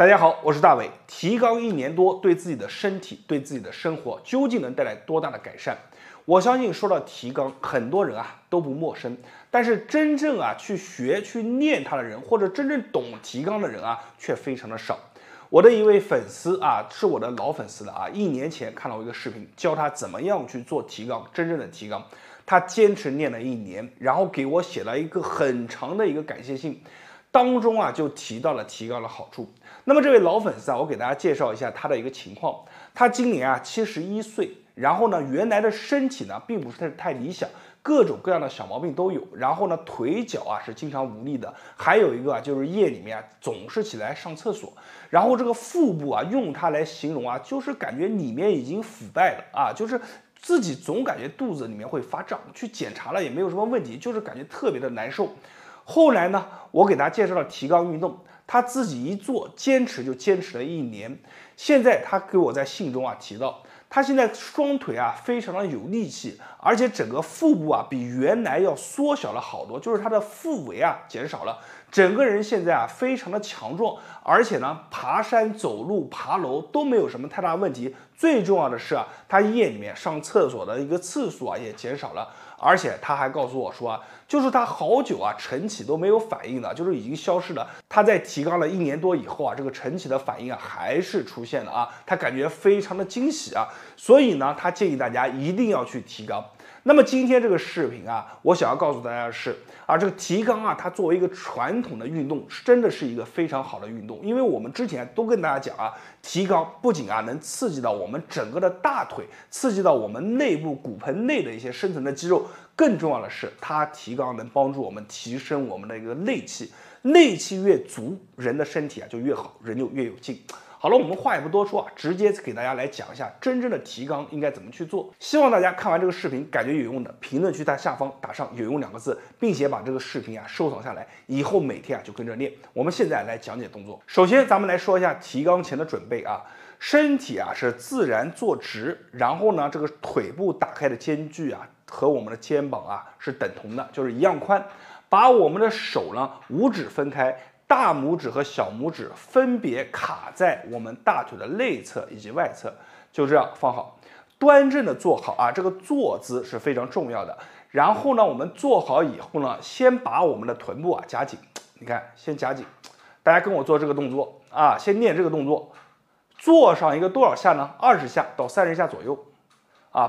大家好，我是大伟。提高1年多，对自己的身体、对自己的生活究竟能带来多大的改善？我相信说到提纲，很多人都不陌生，但是真正去学、去练它的人，或者真正懂提纲的人却非常的少。我的一位粉丝是我的老粉丝了1年前看到我一个视频，教他怎么样去做提纲，真正的提纲。他坚持练了1年，然后给我写了一个很长的一个感谢信。 当中就提到了提纲的好处。那么这位老粉丝我给大家介绍一下他的一个情况。他今年71岁，然后呢，原来的身体呢并不是太理想，各种各样的小毛病都有。然后呢，腿脚是经常无力的，还有一个就是夜里面总是起来上厕所。然后这个腹部用它来形容就是感觉里面已经腐败了就是自己总感觉肚子里面会发胀，去检查了也没有什么问题，就是感觉特别的难受。 后来呢，我给大家介绍了提纲运动，他自己一做，坚持了1年。现在他给我在信中提到，他现在双腿非常的有力气，而且整个腹部比原来要缩小了好多，就是他的腹围减少了，整个人现在非常的强壮，而且呢，爬山、走路、爬楼都没有什么太大问题。最重要的是他夜里面上厕所的一个次数也减少了。 而且他还告诉我说就是他好久晨起都没有反应了，就是已经消失了。他在提纲了1年多以后这个晨起的反应还是出现了他感觉非常的惊喜所以呢，他建议大家一定要去提纲。那么今天这个视频我想要告诉大家的是这个提纲它作为一个传统的运动，真的是一个非常好的运动，因为我们之前都跟大家讲提纲不仅能刺激到我们整个的大腿，刺激到我们内部骨盆内的一些深层的肌肉。 更重要的是，它提纲能帮助我们提升我们的一个内气，内气越足，人的身体就越好，人就越有劲。好了，我们话也不多说直接给大家来讲一下真正的提纲应该怎么去做。希望大家看完这个视频感觉有用的，评论区在下方打上“有用”2个字，并且把这个视频收藏下来，以后每天就跟着练。我们现在来讲解动作。首先，咱们来说一下提纲前的准备身体是自然坐直，然后呢，这个腿部打开的间距和我们的肩膀是等同的，就是一样宽。把我们的手呢五指分开，大拇指和小拇指分别卡在我们大腿的内侧以及外侧，就这样放好，端正的坐好这个坐姿是非常重要的。然后呢，我们坐好以后呢，先把我们的臀部夹紧，你看，先夹紧。大家跟我做这个动作先练这个动作。 做上一个多少下呢？20下到30下左右，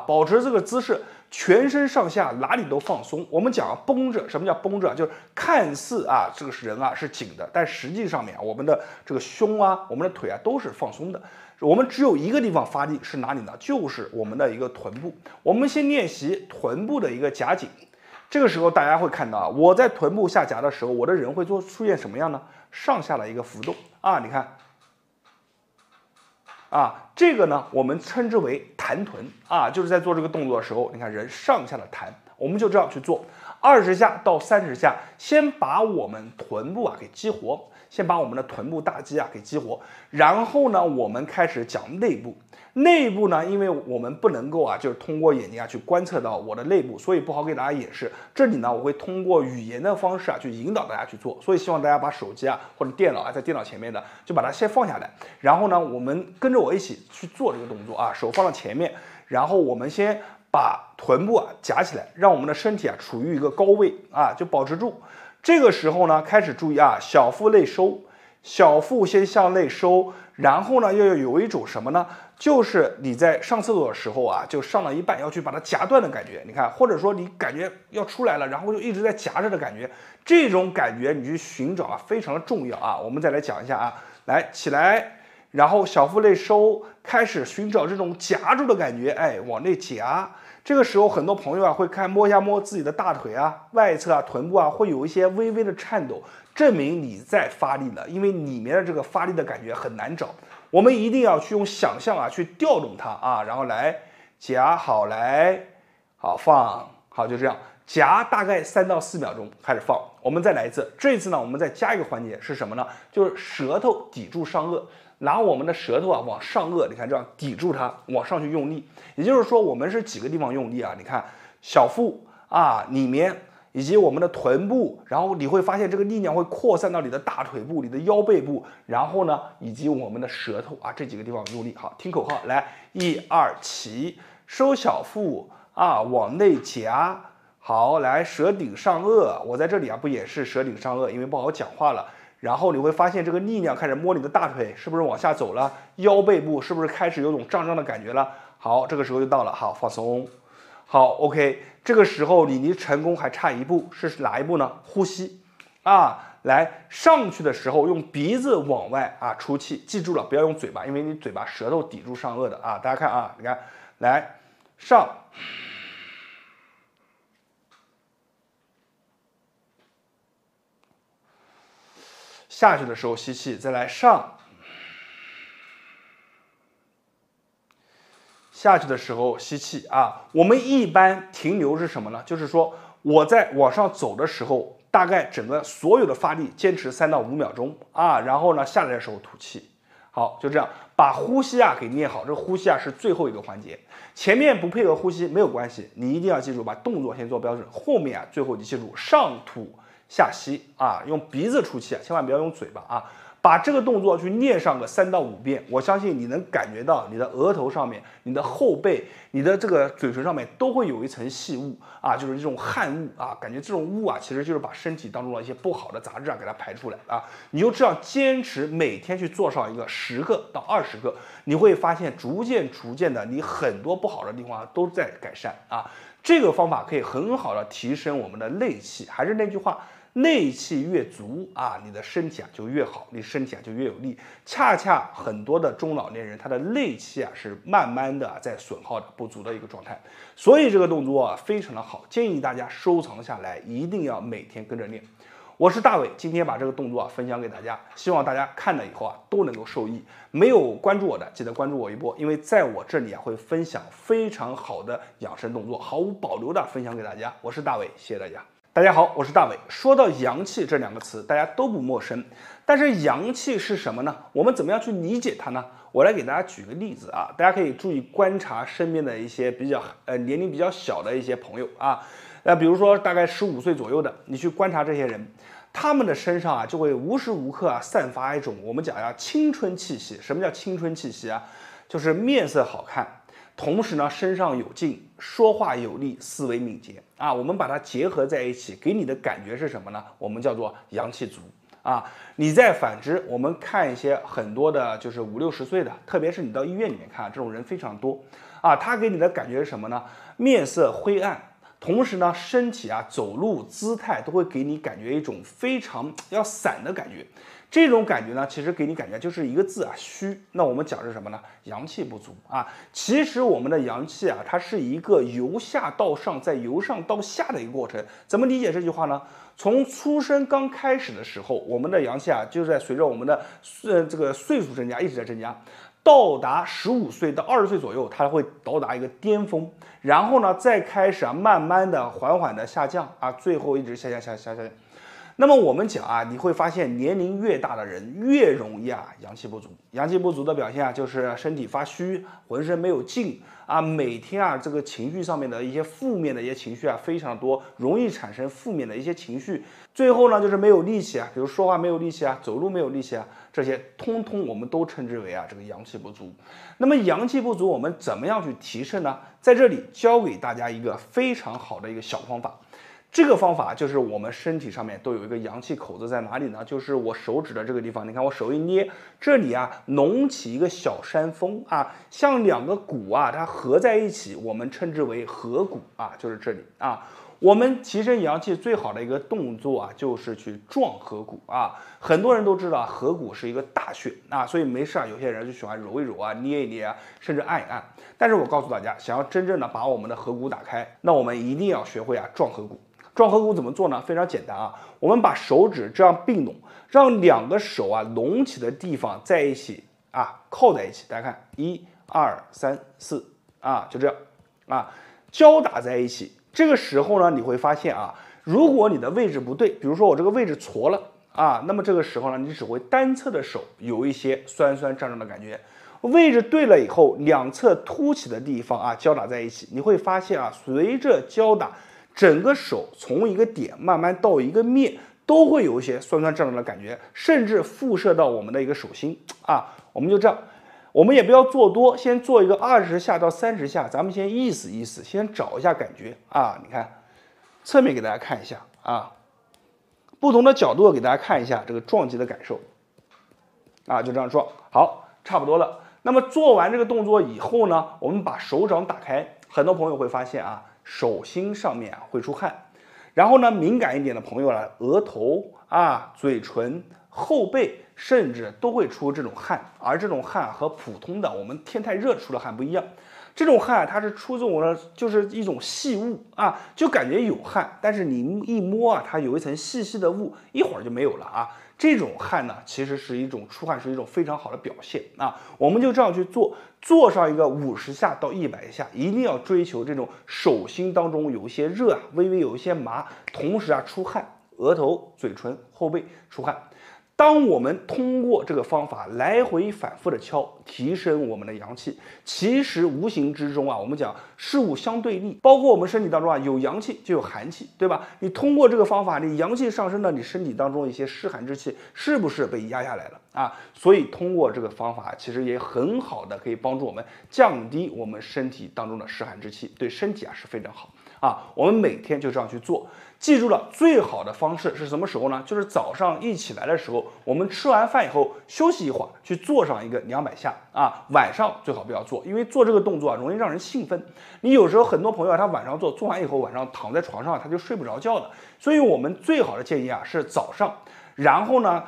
保持这个姿势，全身上下哪里都放松。我们讲绷着，什么叫绷着？就是看似这个人是紧的，但实际上面我们的这个胸我们的腿都是放松的。我们只有一个地方发力是哪里呢？就是我们的一个臀部。我们先练习臀部的一个夹紧。这个时候大家会看到我在臀部下夹的时候，我的人会出现什么样呢？上下的一个浮动你看。 这个呢，我们称之为弹臀就是在做这个动作的时候，你看人上下的弹，我们就这样去做，20下到30下，先把我们臀部给激活，先把我们的臀部大肌给激活，然后呢，我们开始讲内部。 内部呢，因为我们不能够就是通过眼睛去观测到我的内部，所以不好给大家演示。这里呢，我会通过语言的方式去引导大家去做。所以希望大家把手机或者电脑在电脑前面的就把它先放下来，然后呢，我们跟着我一起去做这个动作手放到前面，然后我们先把臀部夹起来，让我们的身体处于一个高位就保持住。这个时候呢，开始注意小腹内收。 小腹先向内收，然后呢，要有一种什么呢？就是你在上厕所的时候就上到一半要去把它夹断的感觉，你看，或者说你感觉要出来了，然后就一直在夹着的感觉，这种感觉你去寻找非常的重要我们再来讲一下来起来，然后小腹内收，开始寻找这种夹住的感觉，往内夹。 这个时候，很多朋友会摸自己的大腿外侧臀部会有一些微微的颤抖，证明你在发力了，因为里面的这个发力的感觉很难找。我们一定要去用想象去调动它然后来夹好来，好放好，就这样夹大概3到4秒钟开始放。我们再来一次，这次呢，我们再加一个环节是什么呢？就是舌头抵住上颚。 拿我们的舌头往上颚，你看这样抵住它，往上去用力。也就是说，我们是几个地方用力你看小腹里面以及我们的臀部，然后你会发现这个力量会扩散到你的大腿部、你的腰背部，然后呢，以及我们的舌头啊这几个地方用力。好，听口号，来，一二起，收小腹啊，往内夹。好，来，舌顶上颚，我在这里啊不也是舌顶上颚，因为不好讲话了。然后你会发现这个力量开始摸你的大腿，是不是往下走了？腰背部是不是开始有种胀胀的感觉了？好，这个时候就到了，好，放松。 好 ，OK， 这个时候你离成功还差一步，是哪一步呢？呼吸，啊，来上去的时候用鼻子往外啊出气，记住了，不要用嘴巴，因为你嘴巴舌头抵住上颚的啊。大家看啊，你看，来上，下去的时候吸气，再来上。 下去的时候吸气啊，我们一般停留是什么呢？就是说我在往上走的时候，大概整个所有的发力坚持3到5秒钟啊，然后呢下来的时候吐气。好，就这样把呼吸啊给练好。这个呼吸啊是最后一个环节，前面不配合呼吸没有关系，你一定要记住把动作先做标准，后面啊最后你记住上吐下吸啊，用鼻子出气啊，千万不要用嘴巴啊。 把这个动作去练上个3到5遍，我相信你能感觉到你的额头上面、你的后背、你的这个嘴唇上面都会有一层细雾啊，就是这种汗雾啊，感觉这种雾啊，其实就是把身体当中的一些不好的杂质啊给它排出来啊。你就这样坚持每天去做上一个10个到20个，你会发现逐渐的，你很多不好的地方都在改善啊。这个方法可以很好的提升我们的内气，还是那句话。 内气越足啊，你的身体啊就越好，你身体啊就越有力。恰恰很多的中老年人，他的内气啊是慢慢的在损耗的不足的一个状态，所以这个动作啊非常的好，建议大家收藏下来，一定要每天跟着练。我是大伟，今天把这个动作啊分享给大家，希望大家看了以后啊都能够受益。没有关注我的，记得关注我一波，因为在我这里啊会分享非常好的养生动作，毫无保留的分享给大家。我是大伟，谢谢大家。 大家好，我是大伟。说到阳气这两个词，大家都不陌生。但是阳气是什么呢？我们怎么样去理解它呢？我来给大家举个例子啊，大家可以注意观察身边的一些比较年龄比较小的一些朋友啊，比如说大概15岁左右的，你去观察这些人，他们的身上啊就会无时无刻啊散发一种我们讲呀青春气息。什么叫青春气息啊？就是面色好看。 同时呢，身上有劲，说话有力，思维敏捷啊，我们把它结合在一起，给你的感觉是什么呢？我们叫做阳气足啊。你再反之，我们看一些很多的，就是50、60岁的，特别是你到医院里面看，这种人非常多啊。他给你的感觉是什么呢？面色灰暗，同时呢，身体啊走路姿态都会给你感觉一种非常要散的感觉。 这种感觉呢，其实给你感觉就是一个字啊，虚。那我们讲是什么呢？阳气不足啊。其实我们的阳气啊，它是一个由下到上，再由上到下的一个过程。怎么理解这句话呢？从出生刚开始的时候，我们的阳气啊，就在随着我们的这个岁数增加，一直在增加。 到达15岁到20岁左右，它会到达一个巅峰，然后呢，再开始啊，慢慢的、缓缓的下降啊，最后一直下降。那么我们讲啊，你会发现年龄越大的人越容易啊阳气不足。阳气不足的表现啊，就是身体发虚，浑身没有劲啊，每天啊这个情绪上面的一些负面的一些情绪啊非常多，容易产生负面的一些情绪。最后呢，就是没有力气啊，比如说话没有力气啊，走路没有力气啊。 这些通通我们都称之为啊这个阳气不足。那么阳气不足，我们怎么样去提升呢？在这里教给大家一个非常好的一个小方法。这个方法就是我们身体上面都有一个阳气口子在哪里呢？就是我手指的这个地方。你看我手一捏，这里啊隆起一个小山峰啊，像两个骨啊它合在一起，我们称之为合谷啊，就是这里啊。 我们提升阳气最好的一个动作啊，就是去撞合谷啊。很多人都知道合谷是一个大穴啊，所以没事啊，有些人就喜欢揉一揉啊、捏一捏啊，甚至按一按。但是我告诉大家，想要真正的把我们的合谷打开，那我们一定要学会啊撞合谷。撞合谷怎么做呢？非常简单啊，我们把手指这样并拢，让两个手啊隆起的地方在一起啊靠在一起。大家看，1、2、3、4啊，就这样啊，交打在一起。 这个时候呢，你会发现啊，如果你的位置不对，比如说我这个位置错了啊，那么这个时候呢，你只会单侧的手有一些酸酸胀胀的感觉。位置对了以后，两侧凸起的地方啊，交打在一起，你会发现啊，随着交打，整个手从一个点慢慢到一个面，都会有一些酸酸胀胀的感觉，甚至辐射到我们的一个手心啊。我们就这样，我们也不要做多，先做一个20下到30下，咱们先意思意思，先找一下感觉啊。你看，侧面给大家看一下啊，不同的角度给大家看一下这个撞击的感受啊，就这样撞，好，差不多了。那么做完这个动作以后呢，我们把手掌打开，很多朋友会发现啊，手心上面会出汗。 然后呢，敏感一点的朋友呢，额头啊、嘴唇、后背，甚至都会出这种汗。而这种汗和普通的我们天太热出的汗不一样，这种汗它是出自我的，就是一种细雾啊，就感觉有汗，但是你一摸啊，它有一层细细的雾，一会儿就没有了啊。这种汗呢，其实是一种出汗，是一种非常好的表现啊。我们就这样去做，做上一个50下到100下，一定要追求这种手心当中有一些热啊，微微有一些麻，同时啊出汗，额头、嘴唇、后背出汗。当我们通过这个方法来回反复的敲，提升我们的阳气，其实无形之中啊，我们讲事物相对立，包括我们身体当中啊有阳气就有寒气，对吧？你通过这个方法，你阳气上升到你身体当中一些湿寒之气，是不是被压下来了啊？所以通过这个方法，其实也很好的可以帮助我们降低我们身体当中的湿寒之气，对身体啊是非常好。 啊，我们每天就这样去做，记住了，最好的方式是什么时候呢？就是早上一起来的时候，我们吃完饭以后休息一会儿，去做上一个200下啊。晚上最好不要做，因为做这个动作啊，容易让人兴奋。你有时候很多朋友啊，他晚上做，做完以后晚上躺在床上他就睡不着觉了。所以我们最好的建议啊是早上，然后呢，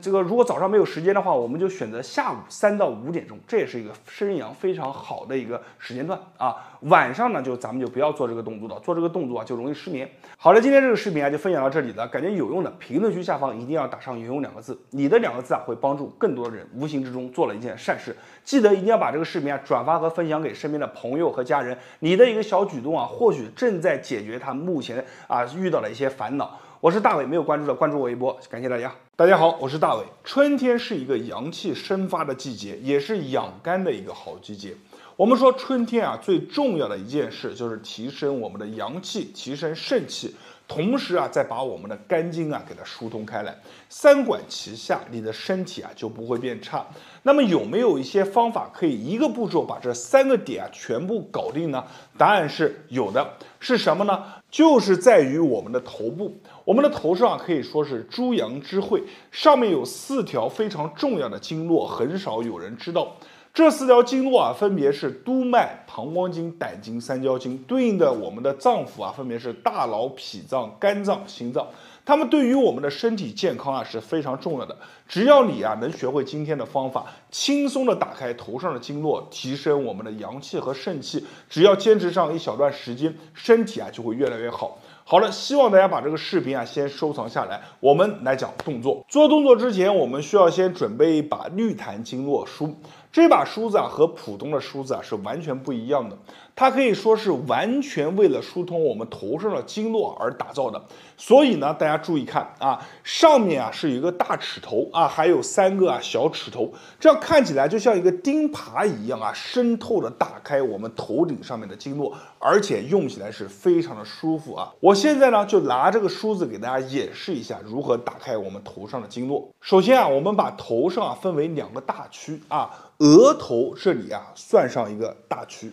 这个如果早上没有时间的话，我们就选择下午3到5点钟，这也是一个升阳非常好的一个时间段啊。 晚上呢，咱们就不要做这个动作了，做这个动作啊就容易失眠。好了，今天这个视频啊就分享到这里了，感觉有用的评论区下方一定要打上“有用”2个字，你的2个字啊会帮助更多的人无形之中做了一件善事。记得一定要把这个视频啊转发和分享给身边的朋友和家人，你的一个小举动啊，或许正在解决他目前啊遇到的一些烦恼。我是大伟，没有关注的关注我一波，感谢大家。 大家好，我是大伟。春天是一个阳气生发的季节，也是养肝的一个好季节。我们说春天啊，最重要的一件事就是提升我们的阳气，提升肾气，同时啊，再把我们的肝经啊给它疏通开来，三管齐下，你的身体啊就不会变差。那么有没有一些方法可以一个步骤把这3个点啊全部搞定呢？答案是有的，是什么呢？就是在于我们的头部，我们的头上啊可以说是诸阳之会。 上面有4条非常重要的经络，很少有人知道。这4条经络啊，分别是督脉、膀胱经、胆经、三焦经，对应的我们的脏腑啊，分别是大脑、脾脏、肝脏、心脏。 它们对于我们的身体健康啊是非常重要的。只要你啊能学会今天的方法，轻松的打开头上的经络，提升我们的阳气和肾气，只要坚持上一小段时间，身体啊就会越来越好。好了，希望大家把这个视频啊先收藏下来。我们来讲动作。做动作之前，我们需要先准备一把绿檀经络梳。这把梳子啊和普通的梳子啊是完全不一样的，它可以说是完全为了疏通我们头上的经络而打造的。所以呢，大家 注意看啊，上面啊是有一个大齿头啊，还有3个啊小齿头，这样看起来就像一个钉耙一样啊，渗透的打开我们头顶上面的经络，而且用起来是非常的舒服啊。我现在呢就拿这个梳子给大家演示一下如何打开我们头上的经络。首先啊，我们把头上啊分为2个大区啊，额头这里啊算上一个大区，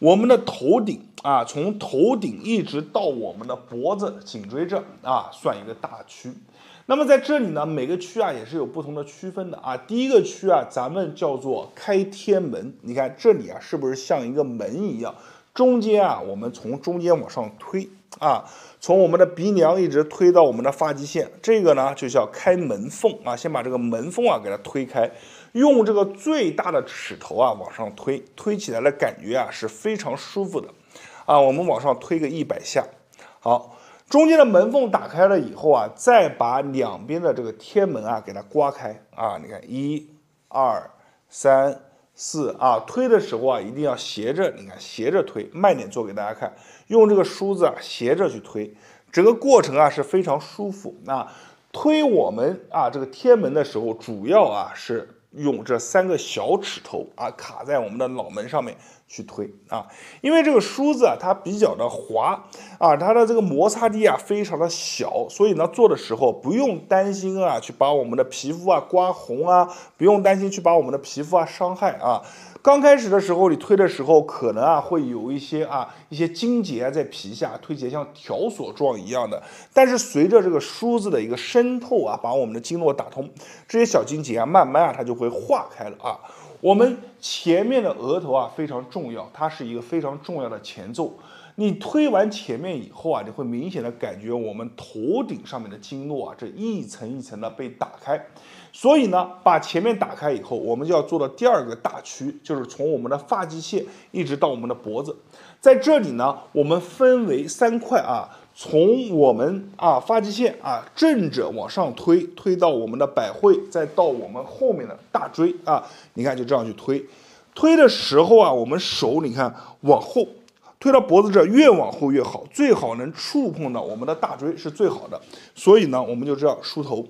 我们的头顶。 啊，从头顶一直到我们的脖子、颈椎这啊，算一个大区。那么在这里呢，每个区啊也是有不同的区分的啊。第一个区啊，咱们叫做开天门。你看这里啊，是不是像一个门一样？中间啊，我们从中间往上推啊，从我们的鼻梁一直推到我们的发际线，这个呢就叫开门缝啊。先把这个门缝啊给它推开。 用这个最大的齿头啊往上推，推起来的感觉啊是非常舒服的，啊，我们往上推个100下，好，中间的门缝打开了以后啊，再把两边的这个天门啊给它刮开啊，你看1、2、3、4啊，推的时候啊一定要斜着，你看斜着推，慢点做给大家看，用这个梳子啊斜着去推，整个过程啊是非常舒服。那推我们啊这个天门的时候，主要啊是用这三个小指头啊卡在我们的脑门上面去推啊，因为这个梳子啊它比较的滑啊，它的这个摩擦力啊非常的小，所以呢做的时候不用担心啊去把我们的皮肤啊刮红啊，不用担心去把我们的皮肤啊伤害啊。刚开始的时候你推的时候可能啊会有一些筋结在皮下，推起来像条索状一样的，但是随着这个梳子的一个渗透啊，把我们的经络打通，这些小筋结啊慢慢啊它就会化开了啊。我们前面的额头啊非常重要，它是一个非常重要的前奏。你推完前面以后啊，你会明显的感觉我们头顶上面的经络啊，这一层一层的被打开。所以呢，把前面打开以后，我们就要做到第二个大区，就是从我们的发际线一直到我们的脖子。在这里呢，我们分为三块啊，从我们啊发际线啊正着往上推，推到我们的百会，再到我们后面的大椎啊，你看就这样去推。推的时候啊，我们手你看往后。推到脖子这，越往后越好，最好能触碰到我们的大椎是最好的。所以呢，我们就这样梳头，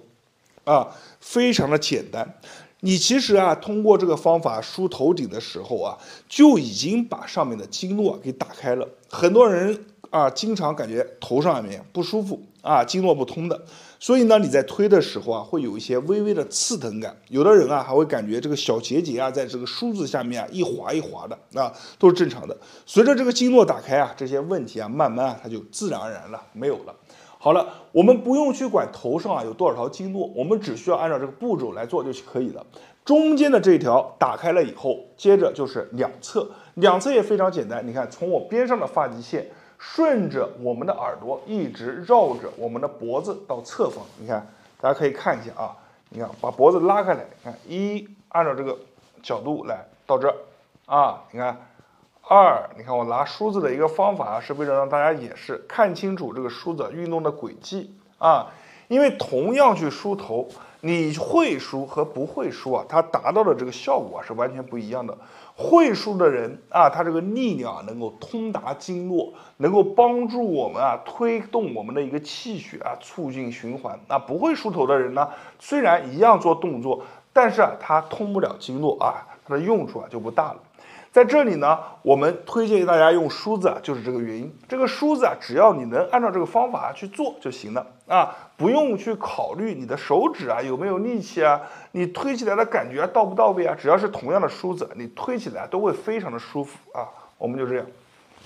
啊，非常的简单。你其实啊，通过这个方法梳头顶的时候啊，就已经把上面的经络给打开了。很多人啊，经常感觉头上面不舒服啊，经络不通的。所以呢，你在推的时候啊，会有一些微微的刺疼感。有的人啊，还会感觉这个小结节啊，在这个梳子下面啊，一滑一滑的啊，都是正常的。随着这个经络打开啊，这些问题啊，慢慢啊，它就自然而然了，没有了。好了，我们不用去管头上啊有多少条经络，我们只需要按照这个步骤来做就可以了。中间的这条打开了以后，接着就是两侧，两侧也非常简单。你看，从我边上的发际线。顺着我们的耳朵一直绕着我们的脖子到侧方，你看，大家可以看一下啊，你看把脖子拉开来，你看一，按照这个角度来到这儿啊，你看二，你看我拿梳子的一个方法是为了让大家也是看清楚这个梳子运动的轨迹啊，因为同样去梳头，你会梳和不会梳啊，它达到的这个效果是完全不一样的。会梳的人啊，他这个力量啊，能够通达经络，能够帮助我们啊，推动我们的一个气血啊，促进循环。那不会梳头的人呢，虽然一样做动作，但是啊，他通不了经络啊，它的用处啊就不大了。在这里呢，我们推荐大家用梳子啊，就是这个原因。这个梳子啊，只要你能按照这个方法去做就行了啊，不用去考虑你的手指啊有没有力气啊，你推起来的感觉到不到位啊，只要是同样的梳子，你推起来都会非常的舒服啊。我们就这样，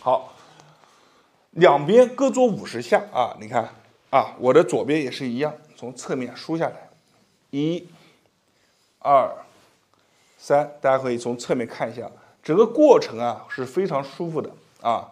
好，两边各做50下啊。你看啊，我的左边也是一样，从侧面梳下来，一、二、三，大家可以从侧面看一下。整个过程啊是非常舒服的啊，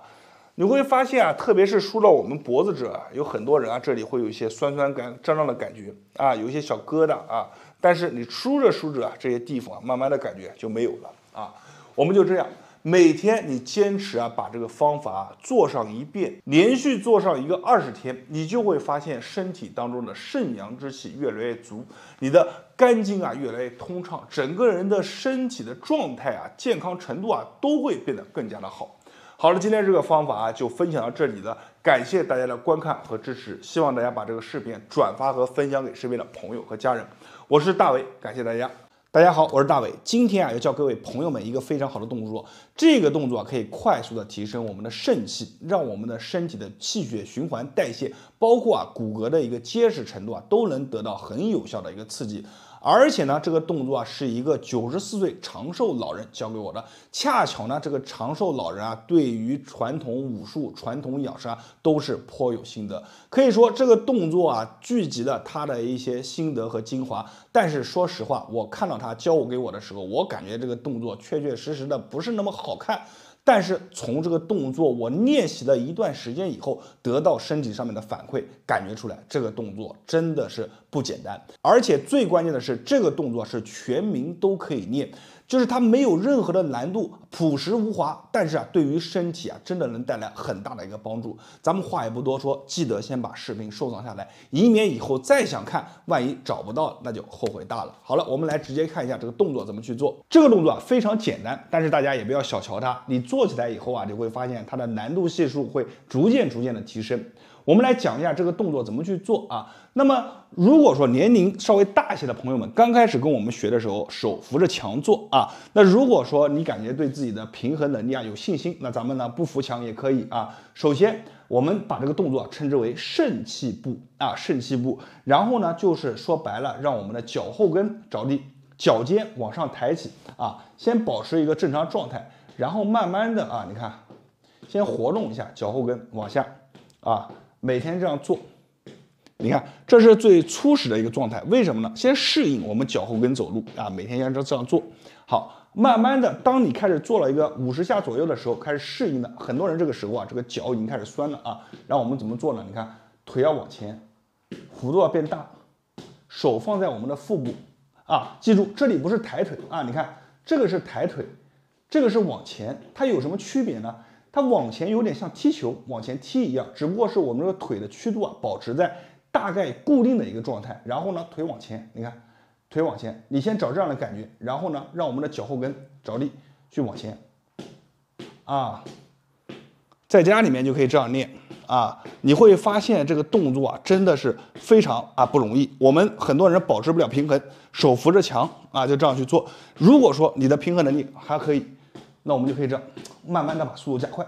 你会发现啊，特别是梳到我们脖子这儿，有很多人啊这里会有一些酸酸感、胀胀的感觉啊，有一些小疙瘩啊，但是你梳着梳着啊，这些地方、啊、慢慢的感觉就没有了啊。我们就这样，每天你坚持啊把这个方法、啊、做上一遍，连续做上一个20天，你就会发现身体当中的肾阳之气越来越足，你的肝经啊越来越通畅，整个人的身体的状态啊、健康程度啊都会变得更加的好。好了，今天这个方法啊就分享到这里了，感谢大家的观看和支持，希望大家把这个视频转发和分享给身边的朋友和家人。我是大伟，感谢大家。大家好，我是大伟，今天啊要教各位朋友们一个非常好的动作，这个动作啊可以快速的提升我们的肾气，让我们的身体的气血循环代谢，包括啊骨骼的一个结实程度啊都能得到很有效的一个刺激。而且呢，这个动作啊是一个94岁长寿老人教给我的。恰巧呢，这个长寿老人啊，对于传统武术、传统养生啊，都是颇有心得。可以说，这个动作啊，聚集了他的一些心得和精华。但是说实话，我看到他教我给我的时候，我感觉这个动作确确实实的不是那么好看。但是从这个动作我练习了一段时间以后，得到身体上面的反馈，感觉出来这个动作真的是不简单。而且最关键的是，这个动作是全民都可以练，就是它没有任何的难度，朴实无华，但是啊，对于身体啊，真的能带来很大的一个帮助。咱们话也不多说，记得先把视频收藏下来，以免以后再想看，万一找不到那就后悔大了。好了，我们来直接看一下这个动作怎么去做。这个动作啊非常简单，但是大家也不要小瞧它，你做起来以后啊，你会发现它的难度系数会逐渐的提升。我们来讲一下这个动作怎么去做啊。那么如果说年龄稍微大一些的朋友们，刚开始跟我们学的时候，手扶着墙做啊。那如果说你感觉对自己的平衡能力啊有信心，那咱们呢不扶墙也可以啊。首先，我们把这个动作称之为肾气步啊，肾气步。然后呢，就是说白了，让我们的脚后跟着地，脚尖往上抬起啊，先保持一个正常状态，然后慢慢的啊，你看。 先活动一下脚后跟往下啊，每天这样做，你看这是最初始的一个状态。为什么呢？先适应我们脚后跟走路啊，每天要这样做。好，慢慢的，当你开始做了一个50下左右的时候，开始适应的。很多人这个时候啊，这个脚已经开始酸了啊。然后我们怎么做呢？你看，腿要往前，幅度要变大，手放在我们的腹部啊，记住这里不是抬腿啊，你看这个是抬腿，这个是往前，它有什么区别呢？ 它往前有点像踢球往前踢一样，只不过是我们这个腿的曲度啊保持在大概固定的一个状态。然后呢，腿往前，你看，腿往前，你先找这样的感觉。然后呢，让我们的脚后跟着地去往前啊，在家里面就可以这样练啊。你会发现这个动作啊真的是非常不容易。我们很多人保持不了平衡，手扶着墙啊就这样去做。如果说你的平衡能力还可以，那我们就可以这样。 慢慢的把速度加快，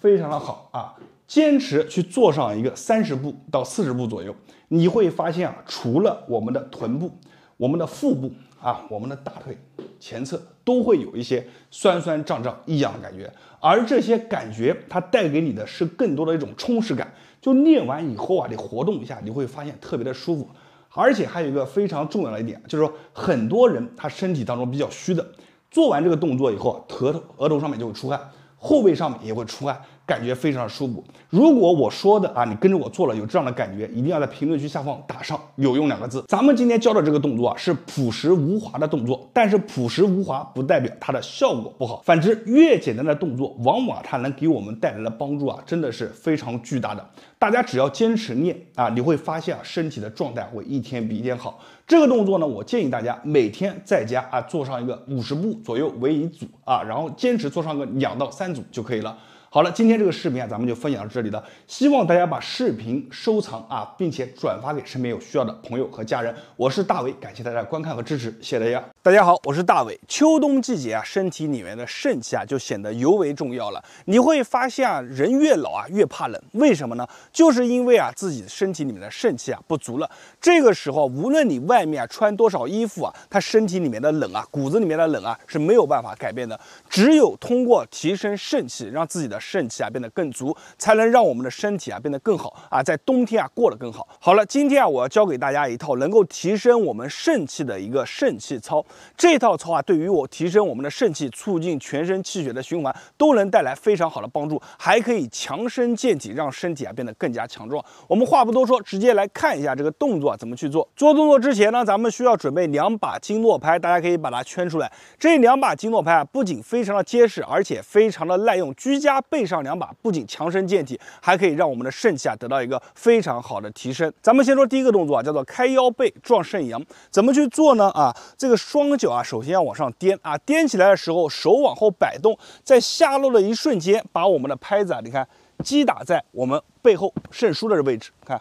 非常的好啊！坚持去做上一个30步到40步左右，你会发现啊，除了我们的臀部、我们的腹部啊、我们的大腿前侧都会有一些酸酸胀胀、异样的感觉，而这些感觉它带给你的是更多的一种充实感。就练完以后啊，你活动一下，你会发现特别的舒服。 而且还有一个非常重要的一点，就是说很多人他身体当中比较虚的，做完这个动作以后，额头上面就会出汗，后背上面也会出汗，感觉非常舒服。如果我说的啊，你跟着我做了有这样的感觉，一定要在评论区下方打上“有用”2个字。咱们今天教的这个动作啊，是朴实无华的动作，但是朴实无华不代表它的效果不好，反之越简单的动作，往往它能给我们带来的帮助啊，真的是非常巨大的。 大家只要坚持练啊，你会发现啊，身体的状态会一天比一天好。这个动作呢，我建议大家每天在家啊做上一个50步左右为一组啊，然后坚持做上个2到3组就可以了。好了，今天这个视频啊，咱们就分享到这里了。希望大家把视频收藏啊，并且转发给身边有需要的朋友和家人。我是大伟，感谢大家的观看和支持，谢谢大家。大家好，我是大伟。秋冬季节啊，身体里面的肾气啊就显得尤为重要了。你会发现啊，人越老啊越怕冷，为什么呢？ 就是因为啊，自己身体里面的肾气啊不足了。这个时候，无论你外面啊穿多少衣服啊，它身体里面的冷啊，骨子里面的冷啊是没有办法改变的。只有通过提升肾气，让自己的肾气啊变得更足，才能让我们的身体啊变得更好啊，在冬天啊过得更好。好了，今天啊我要教给大家一套能够提升我们肾气的一个肾气操。这套操啊，对于我提升我们的肾气，促进全身气血的循环，都能带来非常好的帮助，还可以强身健体，让身体啊变得 更加强壮。我们话不多说，直接来看一下这个动作怎么去做。做动作之前呢，咱们需要准备2把经络拍，大家可以把它圈出来。这2把经络拍啊，不仅非常的结实，而且非常的耐用。居家备上2把，不仅强身健体，还可以让我们的肾气啊得到一个非常好的提升。咱们先说第一个动作啊，叫做开腰背壮肾阳。怎么去做呢？啊，这个双脚啊，首先要往上颠啊，颠起来的时候手往后摆动，在下落的一瞬间，把我们的拍子啊，你看。 击打在我们背后肾腧的这位置，看，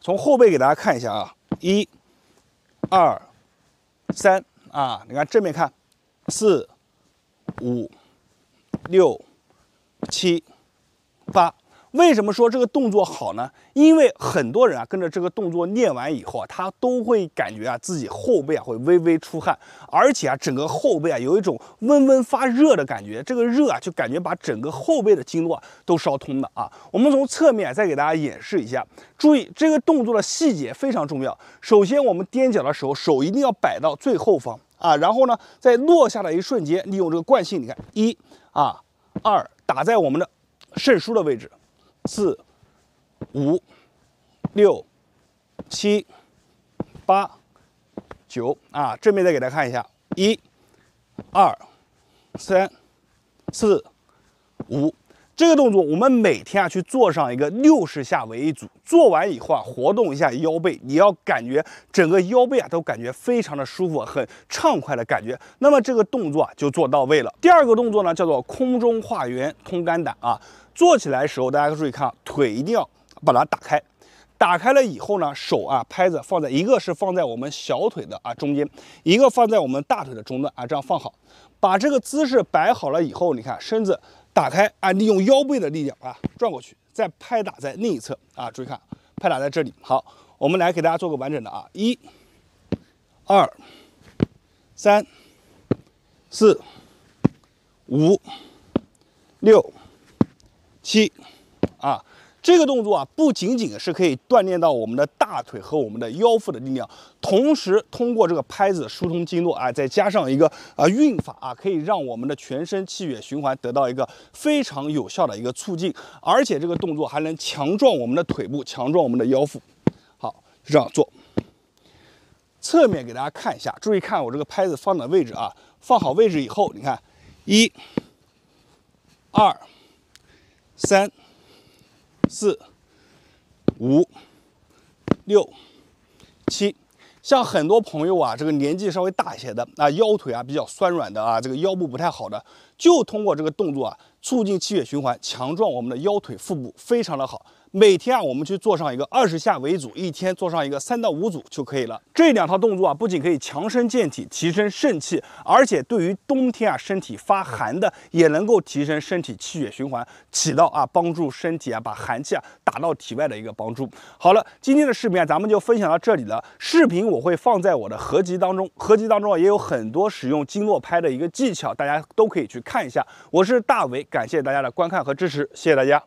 从后背给大家看一下啊，1、2、3啊，你看正面看，4、5、6、7、8。 为什么说这个动作好呢？因为很多人啊跟着这个动作练完以后啊，他都会感觉啊自己后背啊会微微出汗，而且啊整个后背啊有一种温温发热的感觉，这个热啊就感觉把整个后背的经络啊都烧通了啊。我们从侧面再给大家演示一下，注意这个动作的细节非常重要。首先我们踮脚的时候，手一定要摆到最后方啊，然后呢在落下的一瞬间，利用这个惯性，你看1、2打在我们的肾腧的位置。 4、5、6、7、8、9啊，正面再给大家看一下，1、2、3、4、5。这个动作我们每天去做上一个60下为一组，做完以后活动一下腰背，你要感觉整个腰背都感觉非常的舒服，很畅快的感觉。那么这个动作就做到位了。第二个动作呢，叫做空中画圆通肝胆啊。做起来的时候，大家注意看啊，腿一定要把它打开。 打开了以后呢，手拍子放在一个是放在我们小腿的中间，一个放在我们大腿的中段这样放好。把这个姿势摆好了以后，你看身子打开利用腰背的力量转过去，再拍打在另一侧注意看，拍打在这里。好，我们来给大家做个完整的1、2、3、4、5、6、7。这个动作不仅仅是可以锻炼到我们的大腿和我们的腰腹的力量，同时通过这个拍子疏通经络再加上一个运法可以让我们的全身气血循环得到一个非常有效的一个促进，而且这个动作还能强壮我们的腿部，强壮我们的腰腹。好，就这样做。侧面给大家看一下，注意看我这个拍子放的位置放好位置以后，你看，1、2、3、4、5、6、7，像很多朋友这个年纪稍微大一些的腰腿比较酸软的这个腰部不太好的，就通过这个动作促进气血循环，强壮我们的腰腿腹部，非常的好。每天我们去做上一个20下为组，一天做上一个3到5组就可以了。这两套动作不仅可以强身健体、提升肾气，而且对于冬天身体发寒的也能够提升身体气血循环，起到帮助身体把寒气打到体外的一个帮助。好了，今天的视频咱们就分享到这里了。视频我会放在我的合集当中，合集当中也有很多使用经络拍的一个技巧，大家都可以去看一下。我是大伟，感谢大家的观看和支持，谢谢大家。